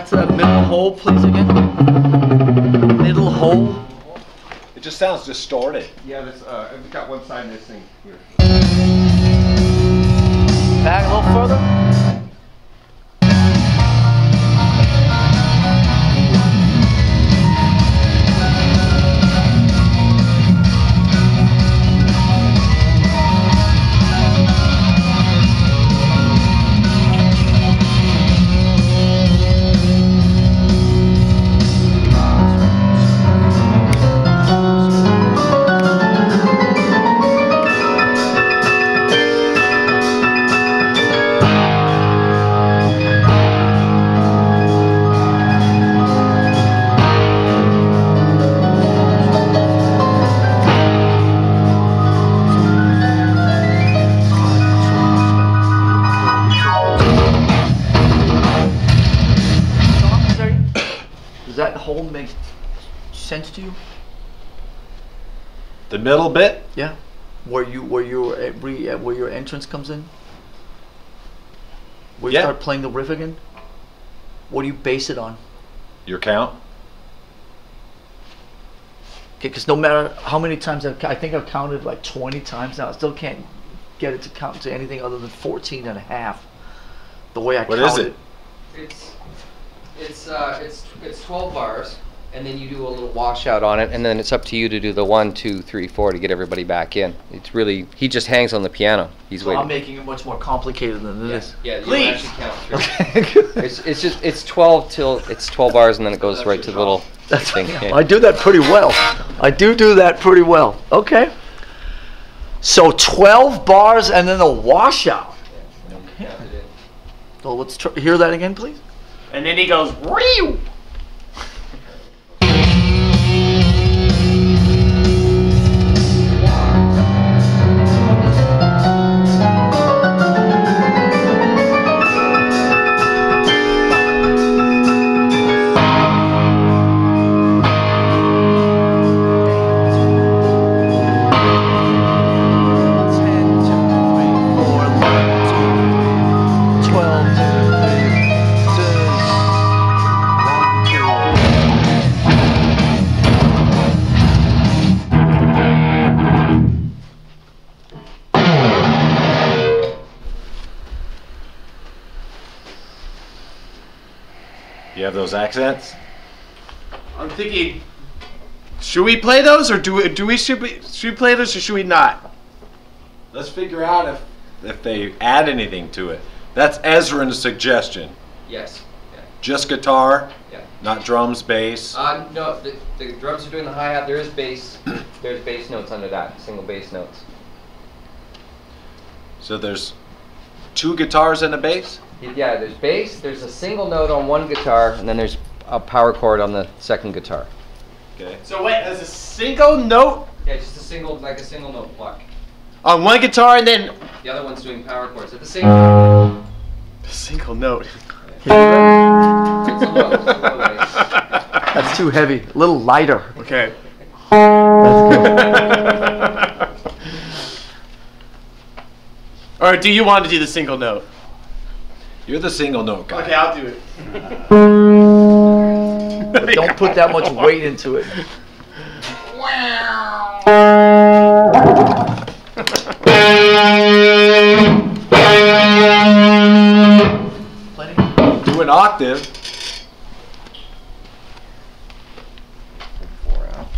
back to that middle hole, please, again? Middle hole. It just sounds distorted. Yeah, this, we've got one side missing here. Back a little further. Does that hole make sense to you? The middle bit? Yeah. Where your entrance comes in? Where you start playing the riff again? What do you base it on? Your count. Okay, because no matter how many times I think I've counted like 20 times now, I still can't get it to count to anything other than 14 and a half. The way I count it. What is it? It's 12 bars, and then you do a little washout on it, and then it's up to you to do the 1, 2, 3, 4 to get everybody back in. It's really, he just hangs on the piano. He's so waiting. I'm making it much more complicated than this. Yeah, please. You don't actually count through. Okay. it's 12 till it's 12 bars, and then it goes right to the little thing. Yeah. I do that pretty well. I do that pretty well. Okay. So 12 bars and then a washout. Yeah. Okay. So let's hear that again, please. And then he goes, "Rew!" You have those accents? I'm thinking, should we play those, or should we play those, or should we not? Let's figure out if they add anything to it. That's Ezrin's suggestion. Yes. Yeah. Just guitar. Yeah. Not drums, bass. No, the drums are doing the hi hat. There is bass. There's bass notes under that. Single bass notes. So there's 2 guitars and a bass. Yeah, there's bass, there's a single note on one guitar, and then there's a power chord on the second guitar. Okay. So wait, there's a single note? Yeah, just a single, like a single note pluck. On one guitar, and then... The other one's doing power chords at the same time. A single note. Yeah. That's too heavy. A little lighter. Okay. That's good. Or do you want to do the single note? You're the single note guy. Okay, I'll do it. But don't put that much weight into it. Wow. Do an octave. 4 out.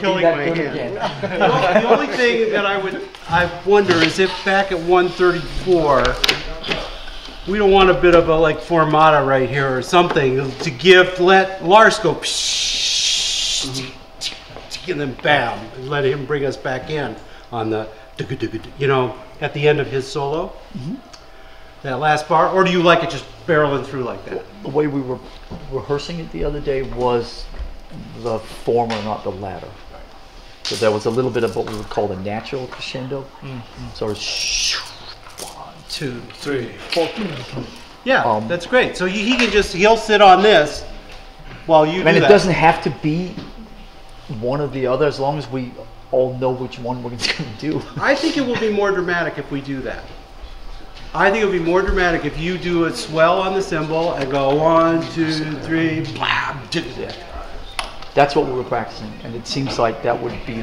killing my hand. The only thing that I wonder is if back at 134, we don't want a bit of a like Formata right here or something to give, let Lars go and then bam, and let him bring us back in on the, you know, at the end of his solo. Mm-hmm. That last bar, or do you like it just barreling through like that? The way we were rehearsing it the other day was the former, not the latter. So there was a little bit of what we would call the natural crescendo. Mm-hmm. So it's 1, 2, 3, 4. Yeah, that's great. So he can just, he'll sit on this while you do that. It doesn't have to be one or the other as long as we all know which one we're going to do. I think it will be more dramatic if we do that. I think it would be more dramatic if you do a swell on the cymbal and go 1, 2, 3, blah. Yeah. That's what we were practicing, and it seems like that would be,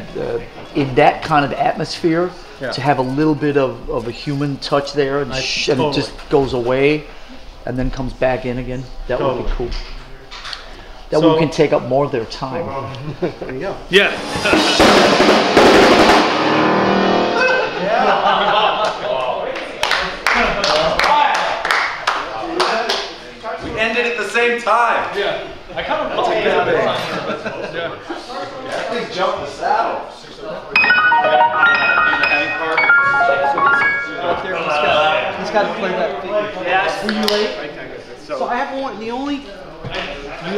in that kind of atmosphere, yeah, to have a little bit of a human touch there, and, totally, and it just goes away and then comes back in again. That would be cool. That so, we can take up more of their time. There you go. Yeah. Yeah. At the same time. Yeah. I kind of like that. I think jump the saddle. He's got to play that thing. Yes. Were you late? So I have one. The only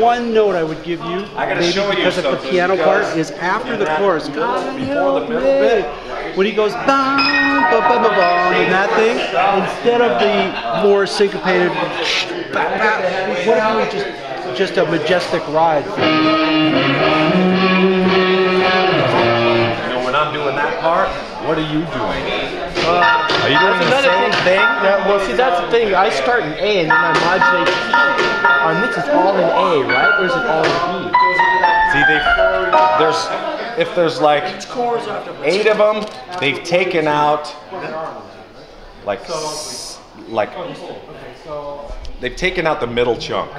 one note I would give you, maybe because of the piano part, is after the chorus. When he goes and that thing, instead of the more syncopated, what if we just a majestic ride? You know, when I'm doing that part, what are you doing? Are you doing the same thing? Yeah, well, see, that's the thing. I start in A and then I modulate to E. On this, it's all in A, right? Or is it all in E? See, if there's like 8 of them, they've taken out like they've taken out the middle chunk.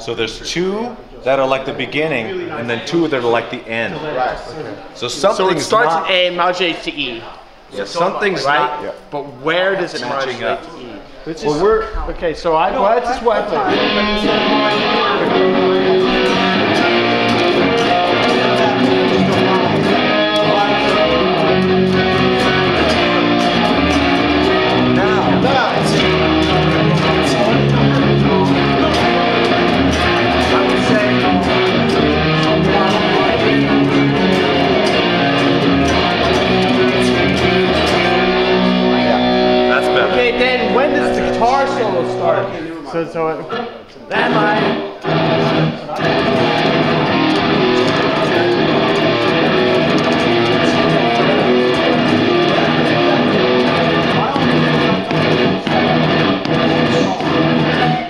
So there's 2 that are like the beginning, and then 2 that are like the end. So it starts in A, modulates to E. Yeah, something's right. Yeah. But where does it matching up? To E? Which well, is we're okay. So I know that's just what I played. So it, that line.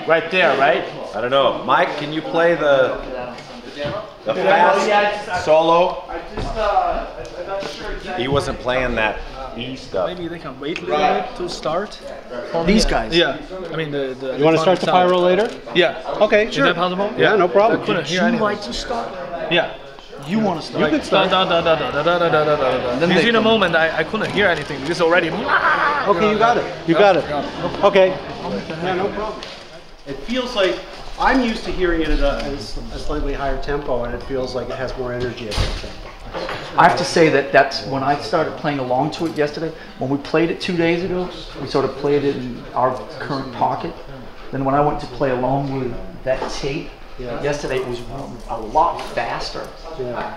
Right there, right? I don't know. Mike, can you play the fast solo? I'm not sure exactly. He wasn't playing that. Maybe they can wait a little bit to start. These guys? Yeah. I mean, you want to start the pyro later? Yeah. Okay, sure. Is that possible? Yeah, no problem. You like to start? Yeah. You want to start? You can start. Because in a moment, I couldn't hear anything. It's already... Okay, you got it. You got it. Okay. Yeah, no problem. It feels like... I'm used to hearing it at a slightly higher tempo, and it feels like it has more energy at that tempo. I have to say that's when I started playing along to it yesterday. When we played it 2 days ago, we sort of played it in our current pocket. Then when I went to play along with that tape yesterday, it was a lot faster. Yeah.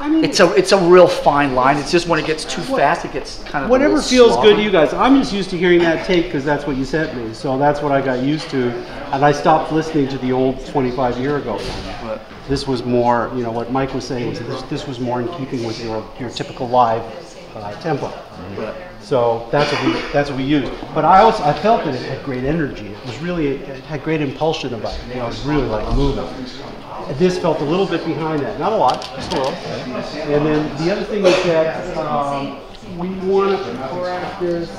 I mean, it's a real fine line. It's just when it gets too fast, it gets kind of whatever feels sloppy. Good to you guys. I'm just used to hearing that tape because that's what you sent me. So that's what I got used to, and I stopped listening to the old 25-year-ago one. But this was more, you know, what Mike was saying. This was more in keeping with your typical live tempo. Mm-hmm. So that's what we used. But I felt that it had great energy. It had great impulsion about it. You know, it was really like moving. This felt a little bit behind that, not a lot, just a little. And then the other thing is that we want to practice.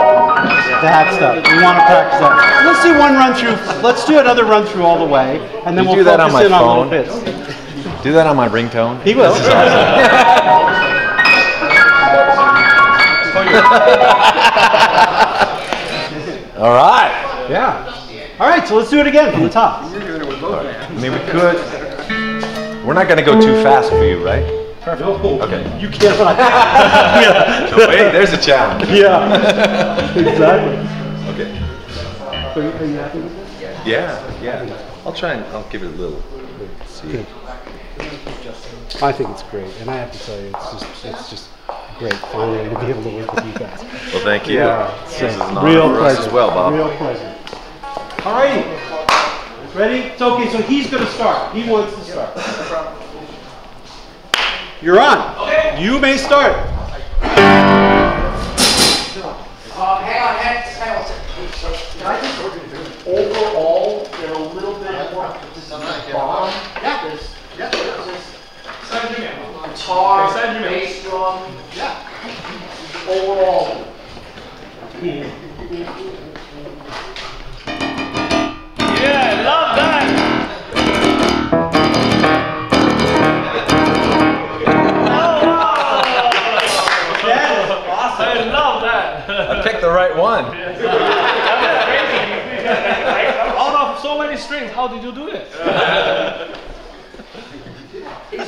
the half step. We want to practice that. Let's do one run through. Let's do another run through all the way, and then we'll focus in on little bits. Do that on my ringtone. He will. This is awesome. All right. Yeah. All right. So let's do it again from the top. I mean, we could. We're not going to go too fast for you, right? Perfect. Okay. You cannot. Yeah. No, wait. There's a challenge. Yeah. Exactly. Okay. Are you happy with this? Yeah. Yeah. I'll try and I'll give it a little. Let's see. Good. I think it's great, and I have to tell you, it's just great finally to be able to work with you guys. Well, thank you. Yeah. So this is an real honor for us as well, Bob. Real pleasure. All right, ready? It's okay. So he's going to start. He wants to start. You're on. Okay. You may start. Hang on, hang on. Overall, they're a little bit more. This is bomb. Yeah, this. Guitar, bass drum, yeah. Overall. Yeah, love that. Oh, that is awesome. I love that. I picked the right one. Out of so many strings, how did you do it?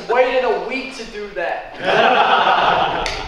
Waited a week to do that.